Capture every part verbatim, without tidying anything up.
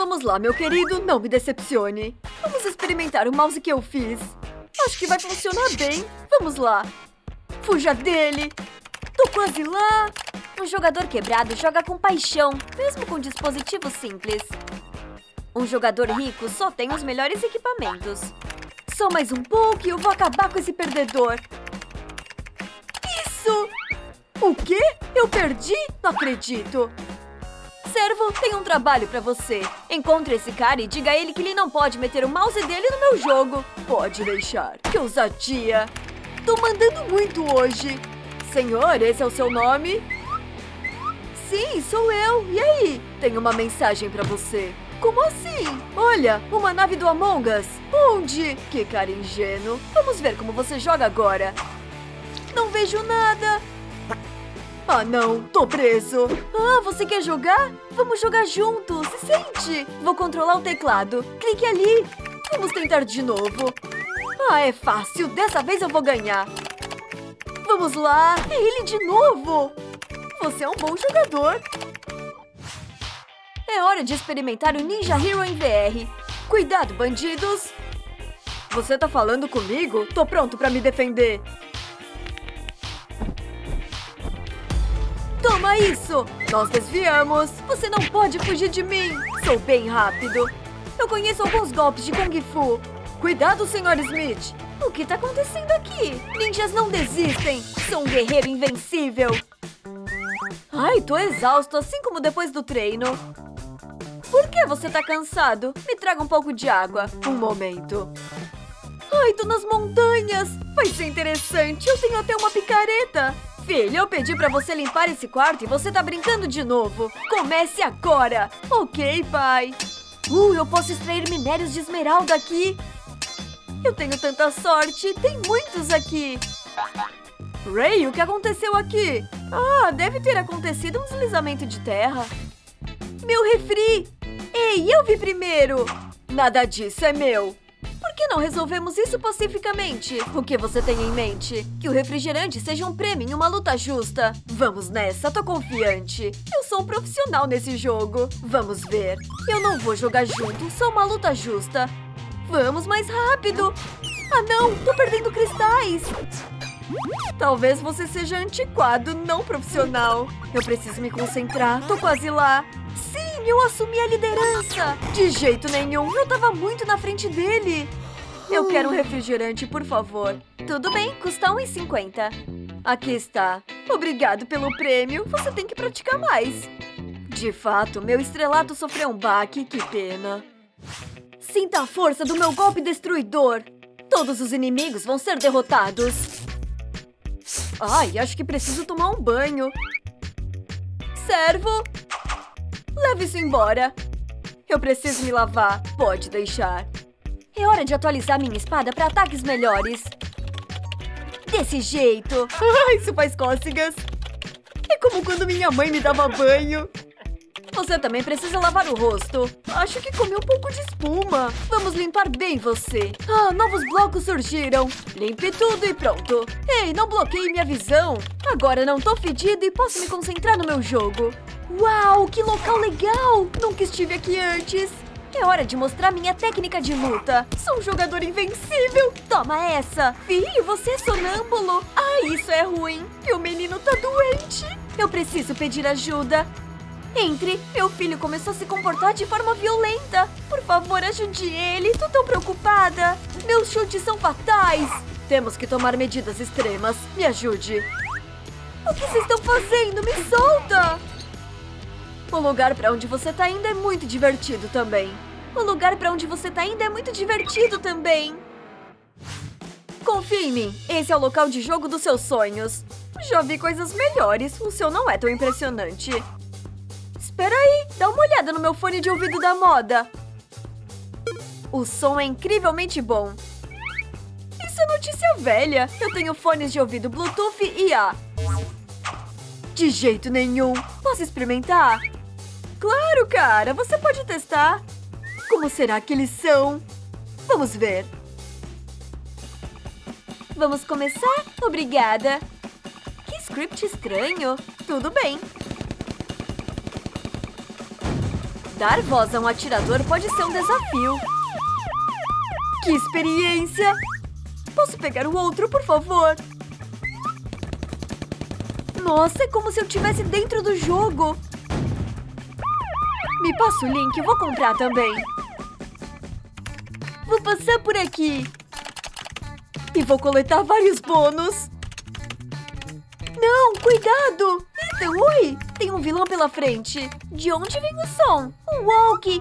Vamos lá, meu querido, não me decepcione. Vamos experimentar o mouse que eu fiz. Acho que vai funcionar bem. Vamos lá. Fuja dele. Tô quase lá. Um jogador quebrado joga com paixão, mesmo com dispositivos simples. Um jogador rico só tem os melhores equipamentos. Só mais um pouco e eu vou acabar com esse perdedor. Isso! O quê? Eu perdi? Não acredito. Servo, tem um trabalho pra você. Encontre esse cara e diga a ele que ele não pode meter o mouse dele no meu jogo. Pode deixar. Que ousadia. Tô mandando muito hoje. Senhor, esse é o seu nome? Sim, sou eu. E aí? Tenho uma mensagem pra você. Como assim? Olha, uma nave do Among Us. Onde? Que cara ingênuo. Vamos ver como você joga agora. Não vejo nada. Ah, não. Tô preso. Ah, você quer jogar? Vamos jogar juntos. Se sente. Vou controlar o teclado. Clique ali. Vamos tentar de novo. Ah, é fácil. Dessa vez eu vou ganhar. Vamos lá. É ele de novo. Você é um bom jogador. É hora de experimentar o Ninja Hero em V R. Cuidado, bandidos! Você tá falando comigo? Tô pronto pra me defender. Toma isso! Nós desviamos! Você não pode fugir de mim! Sou bem rápido. Eu conheço alguns golpes de Kung Fu. Cuidado, senhor Smith! O que tá acontecendo aqui? Ninjas não desistem! Sou um guerreiro invencível! Ai, tô exausto, assim como depois do treino. Por que você tá cansado? Me traga um pouco de água. Um momento. Ai, tô nas montanhas. Vai ser interessante. Eu tenho até uma picareta. Filho, eu pedi pra você limpar esse quarto e você tá brincando de novo. Comece agora. Ok, pai. Uh, eu posso extrair minérios de esmeralda aqui. Eu tenho tanta sorte. Tem muitos aqui. Ray, o que aconteceu aqui? Ah, deve ter acontecido um deslizamento de terra. Meu refri! Ei, eu vi primeiro! Nada disso é meu! Por que não resolvemos isso pacificamente? O que você tem em mente? Que o refrigerante seja um prêmio em uma luta justa. Vamos nessa, tô confiante. Eu sou um profissional nesse jogo. Vamos ver. Eu não vou jogar junto, só uma luta justa. Vamos mais rápido! Ah não, tô perdendo cristais! Talvez você seja antiquado, não profissional. Eu preciso me concentrar, tô quase lá. Sim, eu assumi a liderança. De jeito nenhum, eu tava muito na frente dele. Eu quero um refrigerante, por favor. Tudo bem, custa um e cinquenta. Aqui está. Obrigado pelo prêmio, você tem que praticar mais. De fato, meu estrelato sofreu um baque, que pena. Sinta a força do meu golpe destruidor. Todos os inimigos vão ser derrotados. Ai, acho que preciso tomar um banho. Servo, leve isso embora. Eu preciso me lavar. Pode deixar. É hora de atualizar minha espada para ataques melhores. Desse jeito. Ai, isso faz cócegas. É como quando minha mãe me dava banho. Você também precisa lavar o rosto. Acho que comi um pouco de espuma. Vamos limpar bem você. Ah, novos blocos surgiram. Limpe tudo e pronto. Ei, não bloqueie minha visão. Agora não tô fedido e posso me concentrar no meu jogo. Uau, que local legal. Nunca estive aqui antes. É hora de mostrar minha técnica de luta. Sou um jogador invencível. Toma essa. Filho, você é sonâmbulo. Ah, isso é ruim. Meu menino tá doente. Eu preciso pedir ajuda. Entre, meu filho começou a se comportar de forma violenta. Por favor, ajude ele, tô tão preocupada. Meus chutes são fatais. Temos que tomar medidas extremas, me ajude. O que vocês estão fazendo? Me solta! O lugar pra onde você tá indo é muito divertido também. O lugar pra onde você tá indo é muito divertido também. Confie em mim, esse é o local de jogo dos seus sonhos. Já vi coisas melhores, o seu não é tão impressionante. Espera aí, dá uma olhada no meu fone de ouvido da moda. O som é incrivelmente bom. Isso é notícia velha. Eu tenho fones de ouvido Bluetooth I A. De jeito nenhum. Posso experimentar? Claro, cara. Você pode testar. Como será que eles são? Vamos ver. Vamos começar? Obrigada. Que script estranho. Tudo bem. Dar voz a um atirador pode ser um desafio. Que experiência! Posso pegar o outro, por favor? Nossa, é como se eu estivesse dentro do jogo. Me passa o link, eu vou comprar também. Vou passar por aqui. E vou coletar vários bônus. Não, cuidado! Eita, ui! Tem um vilão pela frente. De onde vem o som? Um walkie.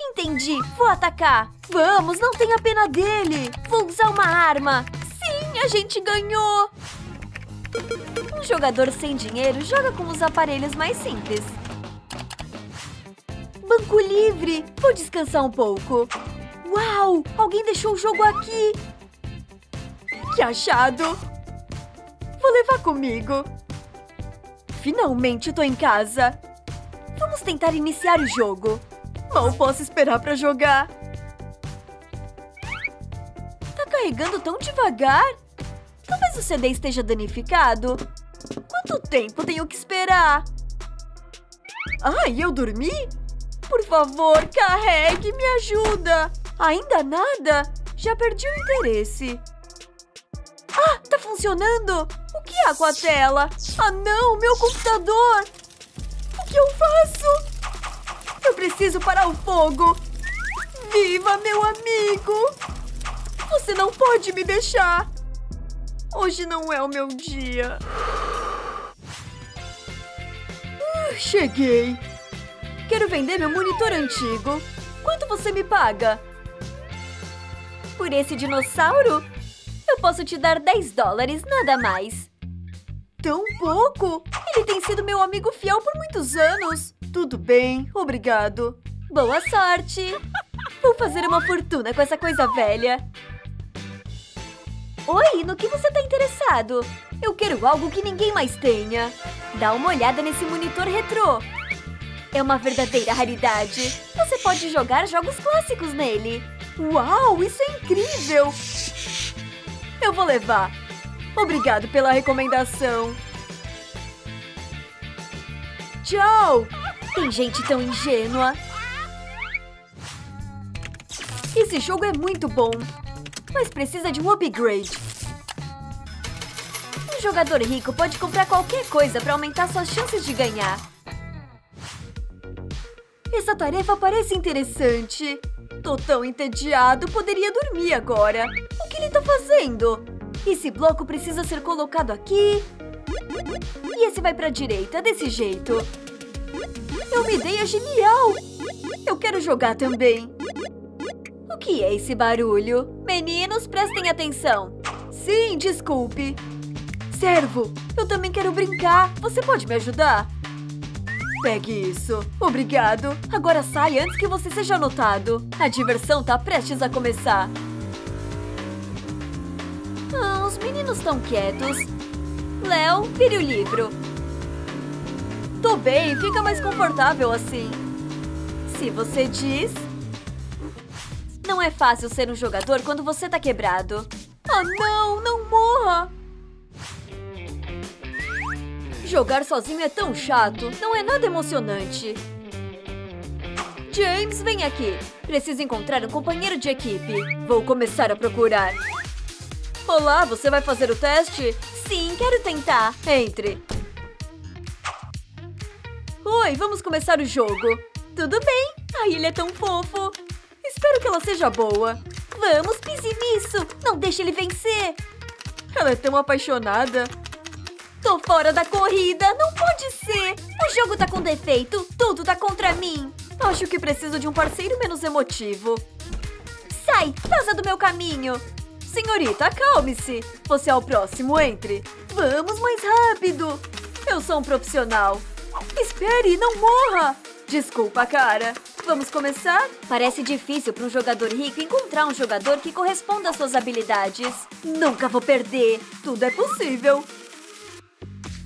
Entendi, vou atacar. Vamos, não tenha pena dele. Vou usar uma arma. Sim, a gente ganhou. Um jogador sem dinheiro joga com os aparelhos mais simples. Banco livre. Vou descansar um pouco. Uau, alguém deixou o jogo aqui. Que achado. Vou levar comigo. Finalmente tô em casa. Vamos tentar iniciar o jogo. Mal posso esperar pra jogar. Tá carregando tão devagar? Talvez o C D esteja danificado. Quanto tempo tenho que esperar? Ah, e eu dormi? Por favor, carregue, me ajuda. Ainda nada? Já perdi o interesse. Ah, tá funcionando! O que há com a tela? Ah não, meu computador! O que eu faço? Eu preciso parar o fogo! Viva, meu amigo! Você não pode me deixar! Hoje não é o meu dia. Uh, cheguei! Quero vender meu monitor antigo. Quanto você me paga? Por esse dinossauro? Eu posso te dar dez dólares, nada mais. Tão pouco? Ele tem sido meu amigo fiel por muitos anos. Tudo bem, obrigado. Boa sorte. Vou fazer uma fortuna com essa coisa velha. Oi, no que você tá interessado? Eu quero algo que ninguém mais tenha. Dá uma olhada nesse monitor retrô. É uma verdadeira raridade. Você pode jogar jogos clássicos nele. Uau, isso é incrível! Eu vou levar. Obrigado pela recomendação. Tchau! Tem gente tão ingênua. Esse jogo é muito bom, mas precisa de um upgrade. Um jogador rico pode comprar qualquer coisa para aumentar suas chances de ganhar. Essa tarefa parece interessante. Tô tão entediado, poderia dormir agora. O que ele tá fazendo? Esse bloco precisa ser colocado aqui. E esse vai pra direita, desse jeito. É uma ideia genial! Eu quero jogar também. O que é esse barulho? Meninos, prestem atenção. Sim, desculpe. Servo, eu também quero brincar. Você pode me ajudar? Pegue isso. Obrigado. Agora sai antes que você seja notado. A diversão tá prestes a começar. Ah, os meninos estão quietos. Léo, vire o livro. Tô bem, fica mais confortável assim. Se você diz... Não é fácil ser um jogador quando você tá quebrado. Ah, não! Não morra! Jogar sozinho é tão chato. Não é nada emocionante. James, vem aqui. Preciso encontrar um companheiro de equipe. Vou começar a procurar. Olá, você vai fazer o teste? Sim, quero tentar. Entre. Oi, vamos começar o jogo. Tudo bem? A ilha é tão fofo. Espero que ela seja boa. Vamos, pise nisso. Não deixe ele vencer. Ela é tão apaixonada. Tô fora da corrida! Não pode ser! O jogo tá com defeito! Tudo tá contra mim! Acho que preciso de um parceiro menos emotivo. Sai! Vaza do meu caminho! Senhorita, acalme-se! Você é o próximo, entre! Vamos mais rápido! Eu sou um profissional! Espere, não morra! Desculpa, cara! Vamos começar? Parece difícil para um jogador rico encontrar um jogador que corresponda às suas habilidades. Nunca vou perder! Tudo é possível!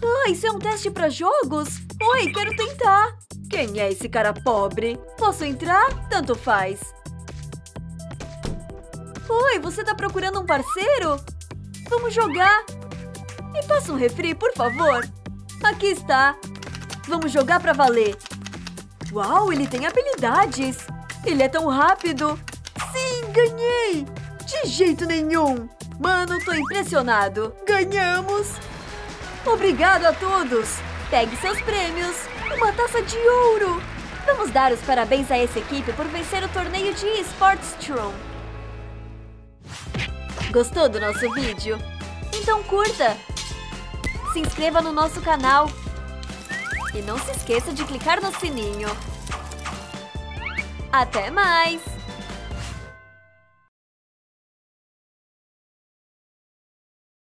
Ah, isso é um teste pra jogos? Oi, quero tentar! Quem é esse cara pobre? Posso entrar? Tanto faz. Oi, você tá procurando um parceiro? Vamos jogar! Me passa um refri, por favor! Aqui está! Vamos jogar pra valer! Uau, ele tem habilidades! Ele é tão rápido! Sim, ganhei! De jeito nenhum! Mano, tô impressionado! Ganhamos! Obrigado a todos! Pegue seus prêmios! Uma taça de ouro! Vamos dar os parabéns a essa equipe por vencer o torneio de Esports Throne! Gostou do nosso vídeo? Então curta! Se inscreva no nosso canal! E não se esqueça de clicar no sininho! Até mais!